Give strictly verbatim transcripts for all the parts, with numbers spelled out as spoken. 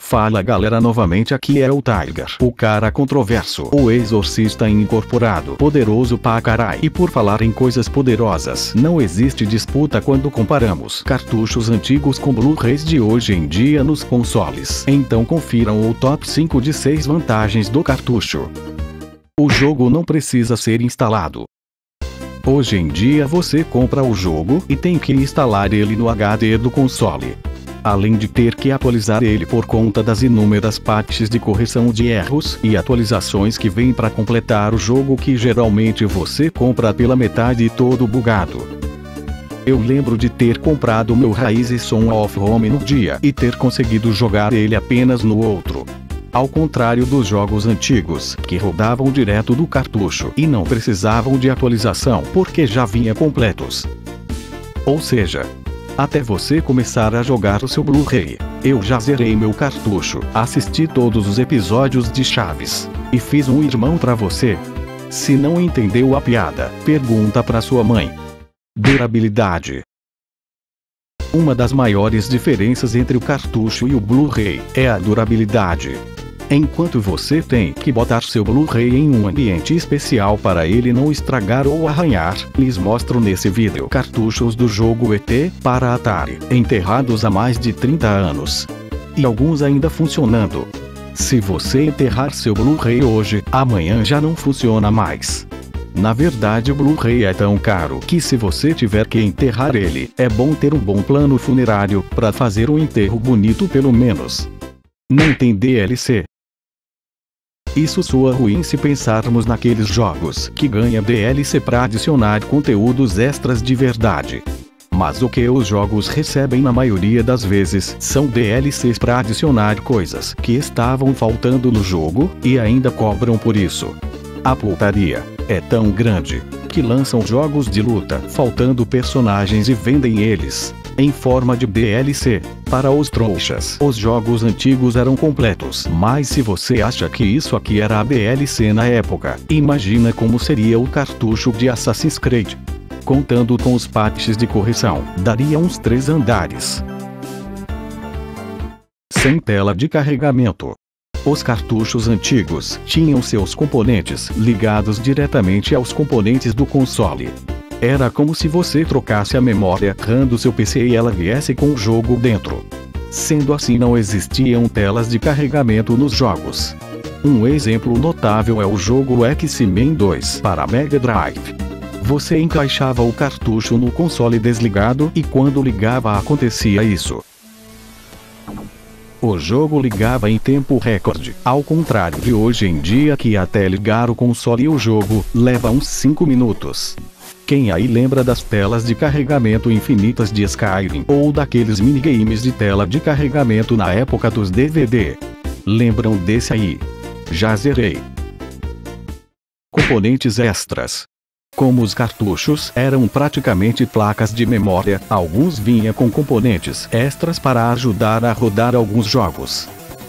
Fala galera, novamente aqui é o Tiger, o cara controverso, o exorcista incorporado, poderoso pra carai. E por falar em coisas poderosas, não existe disputa quando comparamos cartuchos antigos com Blu-rays de hoje em dia nos consoles. Então confiram o top cinco de seis vantagens do cartucho. O jogo não precisa ser instalado. Hoje em dia você compra o jogo e tem que instalar ele no H D do console. Além de ter que atualizar ele por conta das inúmeras patches de correção de erros e atualizações que vêm para completar o jogo, que geralmente você compra pela metade e todo bugado. Eu lembro de ter comprado meu Raiz Son of Home no dia e ter conseguido jogar ele apenas no outro. Ao contrário dos jogos antigos, que rodavam direto do cartucho e não precisavam de atualização porque já vinha completos. Ou seja, até você começar a jogar o seu Blu-ray, eu já zerei meu cartucho, assisti todos os episódios de Chaves, e fiz um irmão pra você. Se não entendeu a piada, pergunta pra sua mãe. Durabilidade. Uma das maiores diferenças entre o cartucho e o Blu-ray é a durabilidade. Enquanto você tem que botar seu Blu-ray em um ambiente especial para ele não estragar ou arranhar, lhes mostro nesse vídeo cartuchos do jogo E T para Atari, enterrados há mais de trinta anos. E alguns ainda funcionando. Se você enterrar seu Blu-ray hoje, amanhã já não funciona mais. Na verdade, o Blu-ray é tão caro que, se você tiver que enterrar ele, é bom ter um bom plano funerário para fazer um enterro bonito pelo menos. Não tem D L C. Isso soa ruim se pensarmos naqueles jogos que ganha D L C para adicionar conteúdos extras de verdade. Mas o que os jogos recebem na maioria das vezes são D L Cs para adicionar coisas que estavam faltando no jogo, e ainda cobram por isso. A putaria é tão grande que lançam jogos de luta faltando personagens e vendem eles em forma de D L C. Para os trouxas, os jogos antigos eram completos, mas se você acha que isso aqui era a D L C na época, imagina como seria o cartucho de Assassin's Creed. Contando com os patches de correção, daria uns três andares. Sem tela de carregamento. Os cartuchos antigos tinham seus componentes ligados diretamente aos componentes do console. Era como se você trocasse a memória RAM do seu P C e ela viesse com o jogo dentro. Sendo assim, não existiam telas de carregamento nos jogos. Um exemplo notável é o jogo X-Men dois para Mega Drive. Você encaixava o cartucho no console desligado e, quando ligava, acontecia isso. O jogo ligava em tempo recorde, ao contrário de hoje em dia, que até ligar o console e o jogo leva uns cinco minutos. Quem aí lembra das telas de carregamento infinitas de Skyrim ou daqueles minigames de tela de carregamento na época dos D V D? Lembram desse aí? Já zerei. Componentes extras. Como os cartuchos eram praticamente placas de memória, alguns vinha com componentes extras para ajudar a rodar alguns jogos.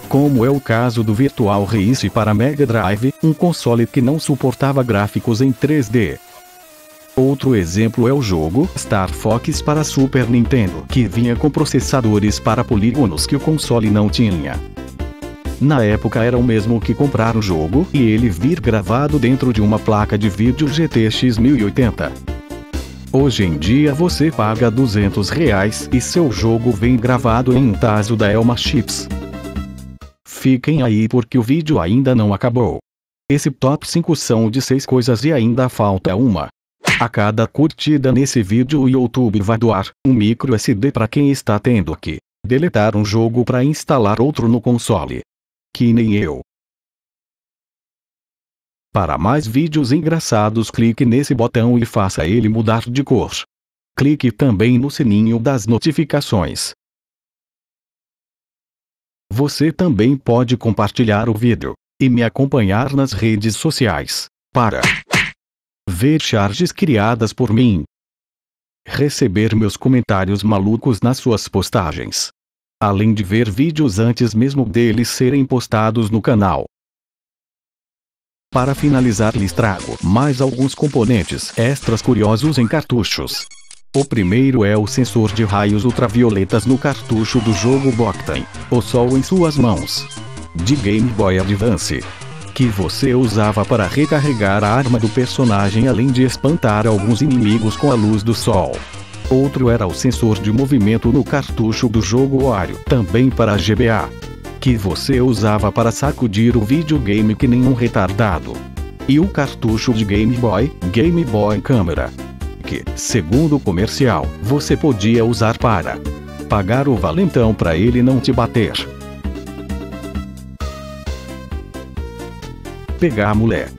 Como é o caso do Virtual Race para Mega Drive, um console que não suportava gráficos em três D. Outro exemplo é o jogo Star Fox para Super Nintendo, que vinha com processadores para polígonos que o console não tinha. Na época era o mesmo que comprar o jogo e ele vir gravado dentro de uma placa de vídeo G T X mil e oitenta. Hoje em dia você paga duzentos reais e seu jogo vem gravado em um tazo da Elma Chips. Fiquem aí porque o vídeo ainda não acabou. Esse top cinco são de seis coisas e ainda falta uma. A cada curtida nesse vídeo o YouTube vai doar um micro S D para quem está tendo que deletar um jogo para instalar outro no console. Que nem eu. Para mais vídeos engraçados, clique nesse botão e faça ele mudar de cor. Clique também no sininho das notificações. Você também pode compartilhar o vídeo e me acompanhar nas redes sociais para ver charges criadas por mim, receber meus comentários malucos nas suas postagens, além de ver vídeos antes mesmo deles serem postados no canal. Para finalizar, lhes trago mais alguns componentes extras curiosos em cartuchos. O primeiro é o sensor de raios ultravioletas no cartucho do jogo Boktai, O Sol em Suas Mãos, de Game Boy Advance, que você usava para recarregar a arma do personagem além de espantar alguns inimigos com a luz do sol. Outro era o sensor de movimento no cartucho do jogo Wario, também para G B A, que você usava para sacudir o videogame que nem um retardado. E o cartucho de Game Boy, Game Boy Câmera, que, segundo o comercial, você podia usar para pagar o valentão para ele não te bater, pegar a mulher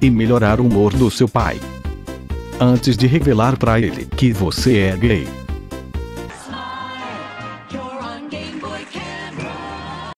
e melhorar o humor do seu pai, antes de revelar pra ele que você é gay.